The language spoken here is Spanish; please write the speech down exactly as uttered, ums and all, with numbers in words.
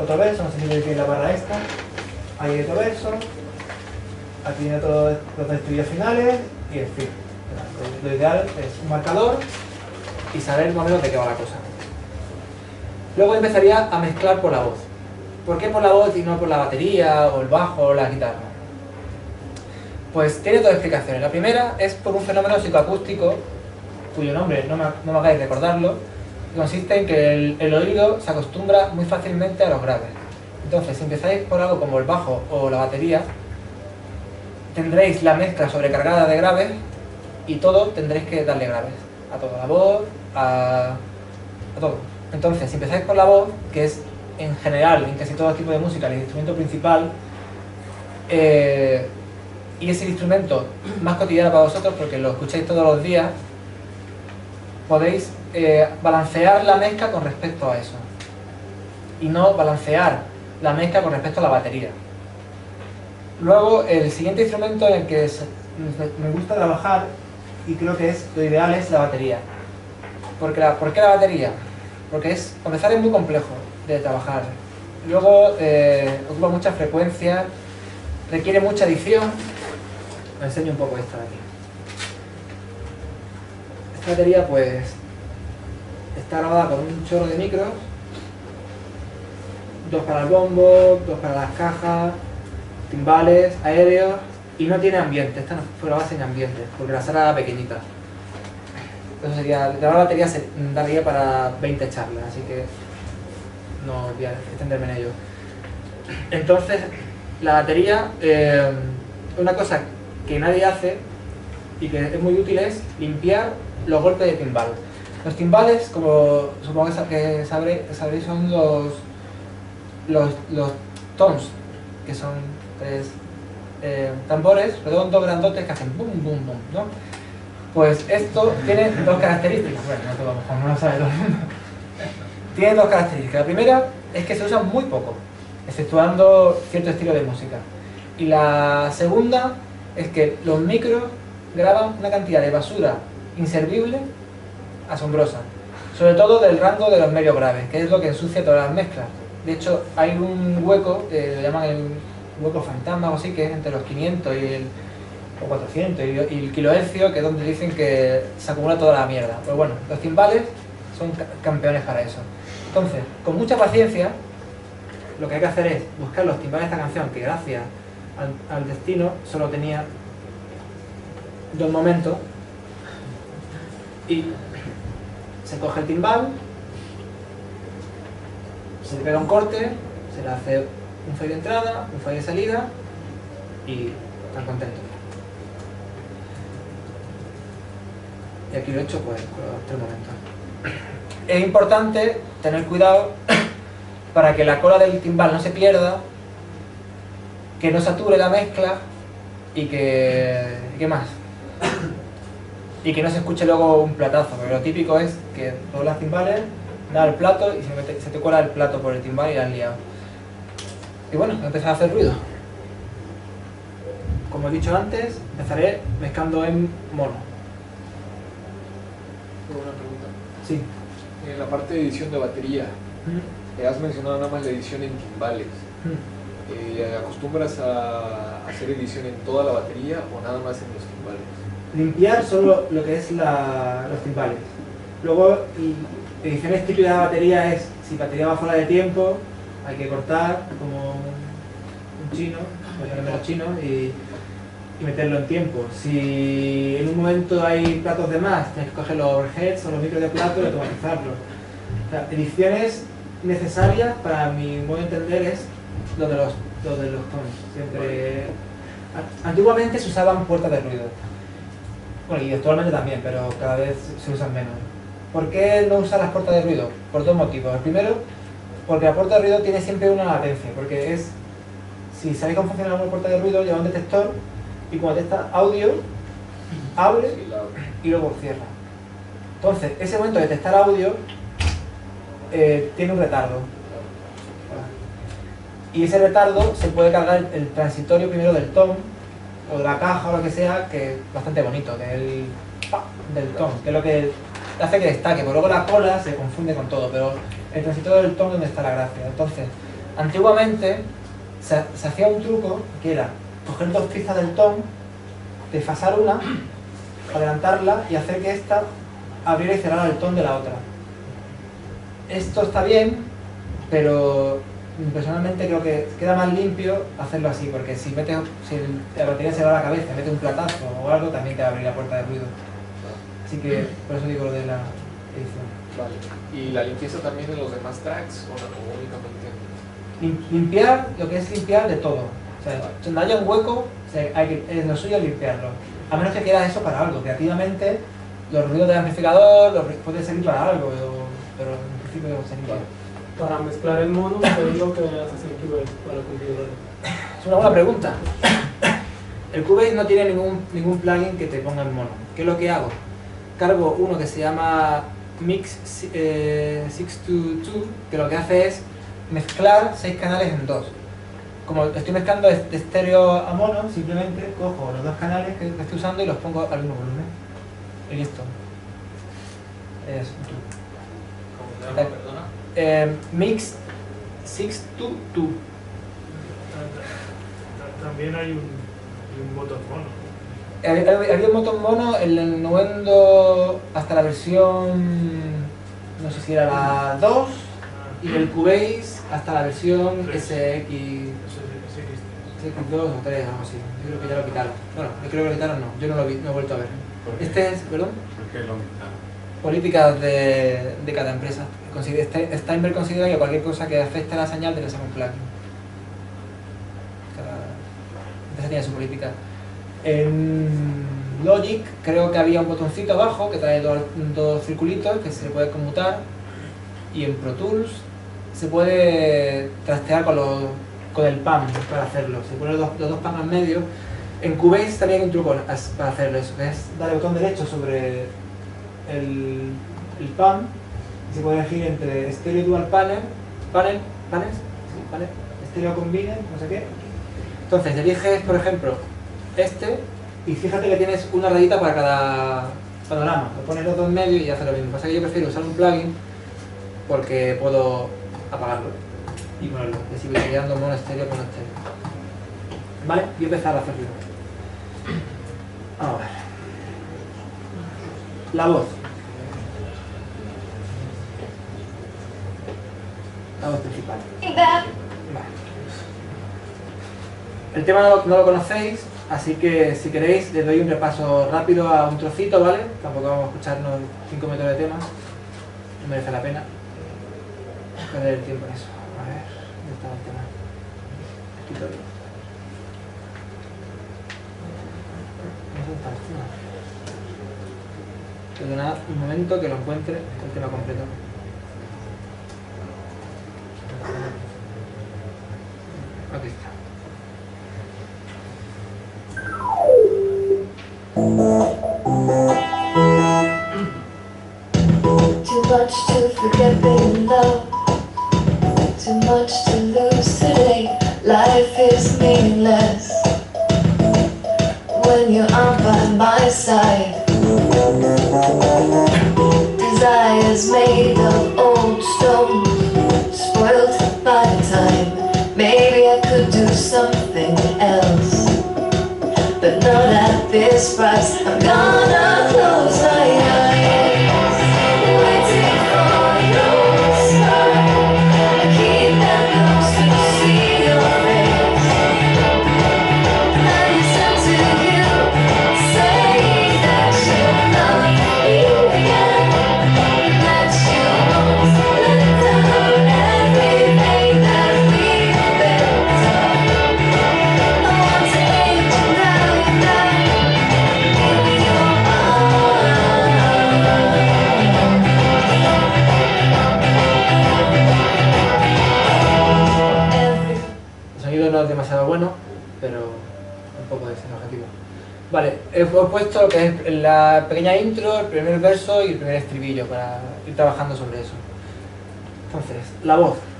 otro verso, no sé si veis bien la barra esta, ahí hay otro verso, aquí viene todos los estribillos finales y en fin. Lo ideal es un marcador y saber más o menos de qué va la cosa. Luego empezaría a mezclar por la voz. ¿Por qué por la voz y no por la batería, o el bajo, o la guitarra? Pues tiene dos explicaciones. La primera es por un fenómeno psicoacústico, cuyo nombre no me, no me hagáis recordarlo, que consiste en que el, el oído se acostumbra muy fácilmente a los graves. Entonces, si empezáis por algo como el bajo o la batería, tendréis la mezcla sobrecargada de graves y todo tendréis que darle graves. A toda la voz, a, a todo. Entonces, si empezáis con la voz, que es en general, en casi todo tipo de música, el instrumento principal, eh, y es el instrumento más cotidiano para vosotros porque lo escucháis todos los días, podéis eh, balancear la mezcla con respecto a eso. Y no balancear la mezcla con respecto a la batería. Luego, el siguiente instrumento en el que es, me gusta trabajar, y creo que es lo ideal, es la batería. Porque la, ¿Por qué la batería? Porque es, comenzar es muy complejo de trabajar. Luego, eh, ocupa muchas frecuencias, requiere mucha edición. Os enseño un poco esta de aquí. Esta batería, pues, está grabada con un chorro de micros. Dos para el bombo, dos para las cajas, timbales, aéreos. Y no tiene ambiente, esta no fue grabada sin ambiente, porque la sala era pequeñita. Eso sería, la batería se daría para veinte charlas, así que no voy a extenderme en ello. Entonces, la batería, eh, una cosa que nadie hace y que es muy útil es limpiar los golpes de timbal. Los timbales, como supongo que sabréis, son los, los, los toms, que son tres... Eh, tambores redondos, grandotes, que hacen bum, bum, bum, ¿no? Pues esto tiene dos características. Bueno, no te vamos, como no lo sabe todo el mundo. Tiene dos características. La primera es que se usa muy poco, exceptuando cierto estilo de música. Y la segunda es que los micros graban una cantidad de basura inservible asombrosa. Sobre todo del rango de los medios graves, que es lo que ensucia todas las mezclas. De hecho, hay un hueco, eh, lo llaman el... hueco fantasma o así, que es entre los quinientos y el o cuatrocientos y el kilohercio, que es donde dicen que se acumula toda la mierda. Pues bueno, los timbales son campeones para eso. Entonces, con mucha paciencia, lo que hay que hacer es buscar los timbales de esta canción, que gracias al, al destino solo tenía dos momentos, y se coge el timbal, se le pega un corte, se le hace un fade de entrada, un fade de salida y estar contento. Y aquí lo he hecho pues con los tres momentos. Es importante tener cuidado para que la cola del timbal no se pierda, que no sature la mezcla y que... ¿qué más? Y que no se escuche luego un platazo, porque lo típico es que doblas timbales, da el plato y se te, se te cuela el plato por el timbal y la has liado. Y bueno, empezar a hacer ruido. Como he dicho antes, empezaré mezclando en mono. Una pregunta. Sí. En la parte de edición de batería, ¿Mm? eh, has mencionado nada más la edición en timbales. ¿Mm? Eh, ¿Acostumbras a hacer edición en toda la batería o nada más en los timbales? Limpiar solo lo que es la, los timbales. Luego, ediciones típicas de la batería es, si batería va fuera de tiempo, hay que cortar como un chino, ponerme los chinos y, y meterlo en tiempo. Si en un momento hay platos de más, tienes que coger los overheads o los micros de plato y automatizarlos. O sea, ediciones necesarias para mi modo de entender es lo de los, lo de los tonos. Siempre... Antiguamente se usaban puertas de ruido. Bueno, y actualmente también, pero cada vez se usan menos. ¿Por qué no usar las puertas de ruido? Por dos motivos. El primero, porque la puerta de ruido tiene siempre una latencia, porque es, si sabéis cómo funciona una puerta de ruido, lleva un detector y cuando detecta audio, abre y luego cierra. Entonces, ese momento de detectar audio eh, tiene un retardo. Y ese retardo se puede cargar el transitorio primero del tom, o de la caja o lo que sea, que es bastante bonito, que es el pa del tom, que es lo que hace que destaque, porque luego la cola se confunde con todo, pero el transitorio del tono donde está la gracia. Entonces, Antiguamente se, se hacía un truco que era coger dos piezas del tom, desfasar una, adelantarla y hacer que esta abriera y cerrara el tom de la otra. Esto está bien, pero personalmente creo que queda más limpio hacerlo así, porque si metes, si la batería se va a la cabeza, mete un platazo o algo, también te va a abrir la puerta de ruido. Así que por eso digo lo de la edición. Vale. ¿Y la limpieza también de los demás tracks o no, únicamente? Lim limpiar, lo que es limpiar de todo. O sea, cuando haya un hueco, hay que, es lo suyo limpiarlo. A menos que quieras eso para algo. Creativamente, los ruidos del amplificador los puede servir para algo, pero, pero en principio no se limpia. Para mezclar el mono, ¿qué es lo que haces el Cubase para configurarlo? Es una buena pregunta. El Cubase no tiene ningún, ningún plugin que te ponga el mono. ¿Qué es lo que hago? Cargo uno que se llama Mix eh, seis veintidós, que lo que hace es mezclar seis canales en dos. Como estoy mezclando de estéreo a mono, simplemente cojo los dos canales que estoy usando y los pongo al mismo volumen. Y listo. Es un truco. ¿Perdona? Eh, Mix seis veintidós. También hay un, un botón mono. Había un montón mono en el Nuendo hasta la versión, no sé si era la dos, y el Cubase hasta la versión S X dos o tres, algo así. Yo creo que ya lo quitaron. Bueno, yo creo que lo quitaron, no, yo no lo vi, no he vuelto a ver. Este es, ¿perdón? ¿Por qué lo quitaron? Políticas de, de cada empresa. Steinberg considera que cualquier cosa que afecte a la señal debe ser un plugin. Cada empresa tiene su política. En Logic creo que había un botoncito abajo que trae dos, dos circulitos que se puede conmutar, y en Pro Tools se puede trastear con, los, con el P A M para hacerlo. Se ponen los, los dos P A M en medio. En Cubase también hay un truco para hacerlo, eso, que es dar el botón derecho sobre el, el P A M y se puede elegir entre Stereo Dual Panel, panel ¿Panels? Sí, panel, Stereo Combine, no sé qué. Entonces eliges, por ejemplo, este, y fíjate que tienes una rayita para cada panorama. Lo pones los dos en medio y hace lo mismo. Lo que pasa es que yo prefiero usar un plugin porque puedo apagarlo y ponerlo. Es decir, voy quedando mono estéreo con estéreo. ¿Vale? Voy a empezar a hacerlo. Vamos a ver. La voz. La voz principal. Vale. El tema no lo, no lo conocéis. Así que si queréis les doy un repaso rápido a un trocito, ¿vale? Tampoco vamos a escucharnos cinco minutos de tema. No merece la pena perder el tiempo en eso. A ver, ¿dónde estaba el tema? Aquí todo. Perdonad un momento que lo encuentre el tema completo. Aquí está. Too much to forget being loved, too much to lose today. Life is meaningless when you aren't by my side. Desires made of old stone, spoiled by time. Maybe I could do something else, but not at this price. I'm gonna close my eyes, waiting for your smile. I keep them close to see your face. I listen to you say that you'll love me again, that you won't let down everything that we've built up. I want to aim to now el sonido no es demasiado bueno, pero tampoco es el objetivo. Vale, he puesto lo que es la pequeña intro, el primer verso y el primer estribillo para ir trabajando sobre eso. Entonces, la voz.